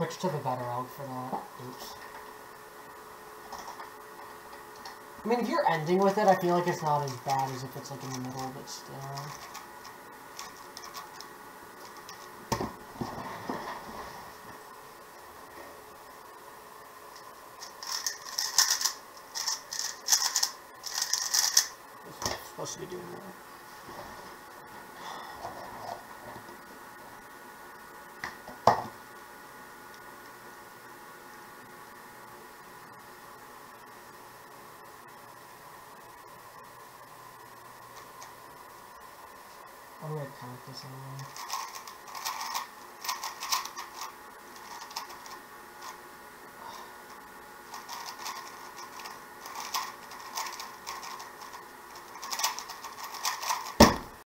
switch to the better route for that. Oops. I mean, if you're ending with it, I feel like it's not as bad as if it's, like, in the middle, but still. That's what I'm supposed to be doing now. I'm gonna count this on.